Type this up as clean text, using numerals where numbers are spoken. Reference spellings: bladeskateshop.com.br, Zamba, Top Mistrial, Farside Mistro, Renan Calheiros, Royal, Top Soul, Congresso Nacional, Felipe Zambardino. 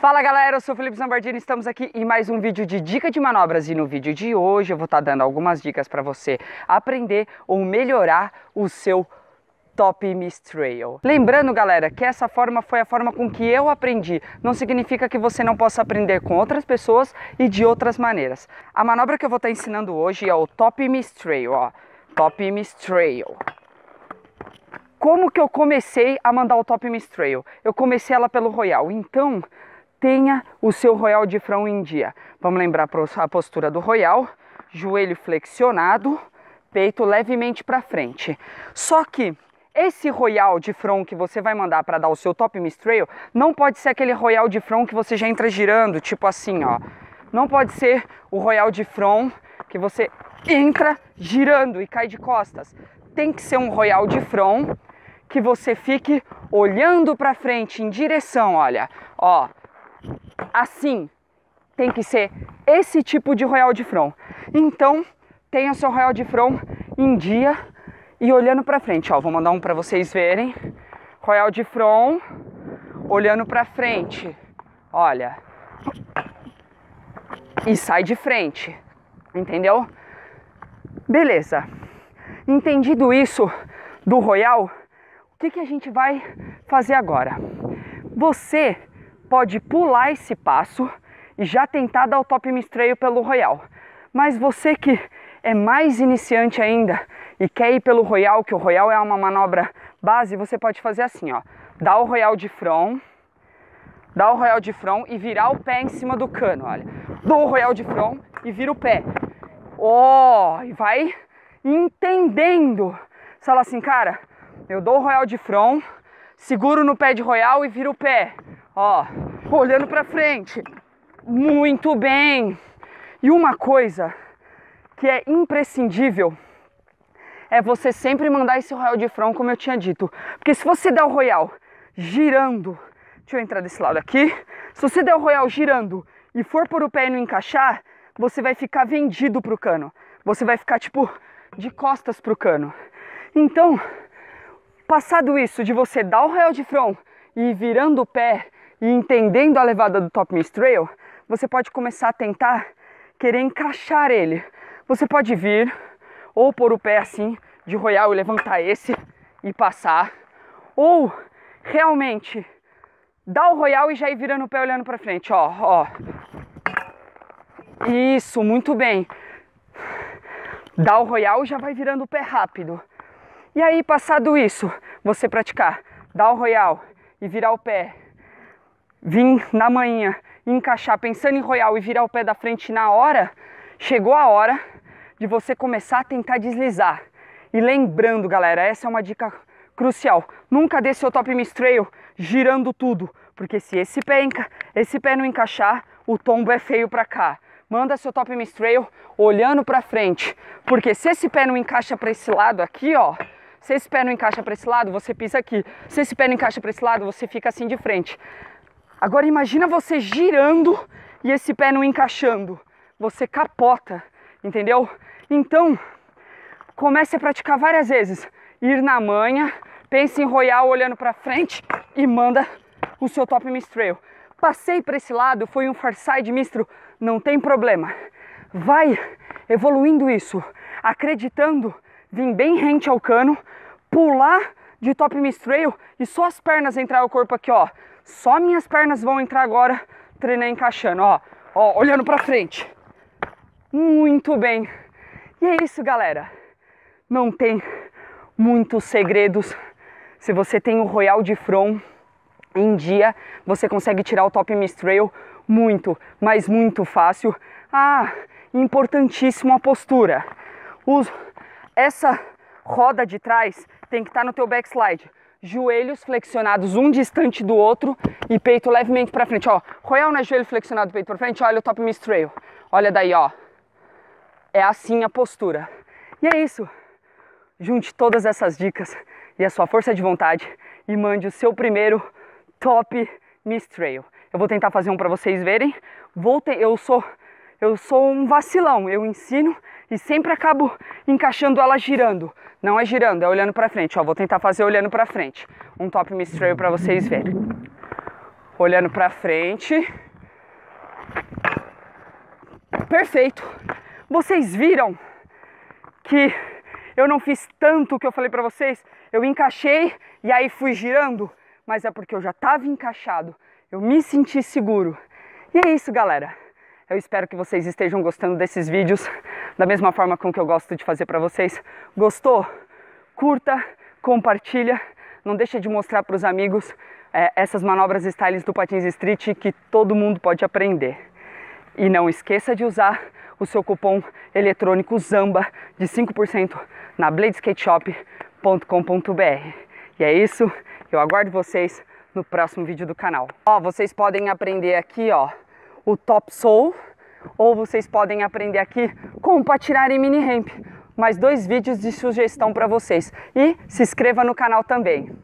Fala galera, eu sou o Felipe Zambardino e estamos aqui em mais um vídeo de dica de manobras. E no vídeo de hoje eu vou estar dando algumas dicas para você aprender ou melhorar o seu Top Mistrial. Lembrando, galera, que essa forma foi a forma com que eu aprendi. Não significa que você não possa aprender com outras pessoas e de outras maneiras. A manobra que eu vou estar ensinando hoje é o Top Mistrial, ó. Top Mistrial. Como que eu comecei a mandar o Top Mistrial? Eu comecei ela pelo Royal, então tenha o seu Royal de frão em dia. Vamos lembrar a postura do Royal, joelho flexionado, peito levemente para frente. Só que esse Royal de front que você vai mandar para dar o seu Top Mistrial não pode ser aquele Royal de front que você já entra girando, tipo assim, ó. Não pode ser o Royal de front que você entra girando e cai de costas. Tem que ser um Royal de front que você fique olhando para frente em direção, olha, ó. Assim, tem que ser esse tipo de Royal de front. Então, tenha o seu Royal de front em dia e olhando pra frente, ó, vou mandar um pra vocês verem. Royal de front, olhando pra frente, olha. E sai de frente, entendeu? Beleza. Entendido isso do Royal, o que que a gente vai fazer agora? Você pode pular esse passo e já tentar dar o Top Mistrial pelo Royal. Mas você que é mais iniciante ainda e quer ir pelo Royal, que o Royal é uma manobra base, você pode fazer assim, ó. Dá o Royal de front, dá o Royal de front e virar o pé em cima do cano, olha. Dou o Royal de front e vira o pé. Ó, e vai entendendo. Você fala assim, cara, eu dou o Royal de front, seguro no pé de Royal e viro o pé. Ó, olhando pra frente. Muito bem. E uma coisa que é imprescindível é você sempre mandar esse Royal de front, como eu tinha dito. Porque se você der o Royal girando, deixa eu entrar desse lado aqui, se você der o Royal girando e for por o pé e não encaixar, você vai ficar vendido pro cano. Você vai ficar tipo de costas pro cano. Então, passado isso de você dar o Royal de front e ir virando o pé e entendendo a levada do Top Mistrial, você pode começar a tentar querer encaixar ele. Você pode vir ou pôr o pé assim de Royal e levantar esse e passar, ou realmente dar o Royal e já ir virando o pé olhando pra frente, ó, ó. Isso, muito bem. Dá o Royal e já vai virando o pé rápido. E aí, passado isso, você praticar, dar o Royal e virar o pé, vir na manhã, encaixar pensando em Royal e virar o pé da frente na hora, chegou a hora de você começar a tentar deslizar. E lembrando, galera, essa é uma dica crucial. Nunca dê seu Top Mistrial girando tudo, porque se esse pé não encaixar, o tombo é feio pra cá. Manda seu Top Mistrial olhando pra frente, porque se esse pé não encaixa pra esse lado aqui, ó, se esse pé não encaixa pra esse lado, você pisa aqui. Se esse pé não encaixa pra esse lado, você fica assim de frente. Agora imagina você girando e esse pé não encaixando. Você capota, entendeu? Então, comece a praticar várias vezes. Ir na manha, pense em Royal olhando pra frente e manda o seu Top Mistrial. Passei pra esse lado, foi um Farside Mistro, não tem problema. Vai evoluindo isso, acreditando, vim bem rente ao cano, pular de Top Mistrial e só as pernas entrar o corpo aqui, ó. Só minhas pernas vão entrar agora, treinar encaixando, ó. Ó, olhando pra frente. Muito bem. E é isso, galera. Não tem muitos segredos. Se você tem o Royal de front em dia, você consegue tirar o Top Mistrial muito, mas muito fácil. Ah, importantíssimo a postura. Essa roda de trás tem que estar no teu backslide. Joelhos flexionados um distante do outro e peito levemente pra frente, ó. Royal na joelho flexionado, peito pra frente, olha o Top Mistrial. Olha daí, ó. É assim a postura. E é isso. Junte todas essas dicas e a sua força de vontade e mande o seu primeiro Top Mistrial. Eu vou tentar fazer um pra vocês verem. Eu sou um vacilão. Eu ensino e sempre acabo encaixando ela girando. Não é girando, é olhando pra frente. Ó, vou tentar fazer olhando pra frente. Um top mistrial pra vocês verem. Olhando pra frente. Perfeito. Vocês viram que eu não fiz tanto o que eu falei pra vocês? Eu encaixei e aí fui girando. Mas é porque eu já estava encaixado. Eu me senti seguro. E é isso, galera. Eu espero que vocês estejam gostando desses vídeos, da mesma forma com que eu gosto de fazer para vocês. Gostou? Curta, compartilha, não deixa de mostrar para os amigos essas manobras styles do Patins Street que todo mundo pode aprender. E não esqueça de usar o seu cupom eletrônico ZAMBA de 5% na bladeskateshop.com.br. E é isso, eu aguardo vocês no próximo vídeo do canal. Ó, vocês podem aprender aqui, ó, o Top Soul, ou vocês podem aprender aqui como patinar em mini ramp. Mais 2 vídeos de sugestão para vocês. E se inscreva no canal também.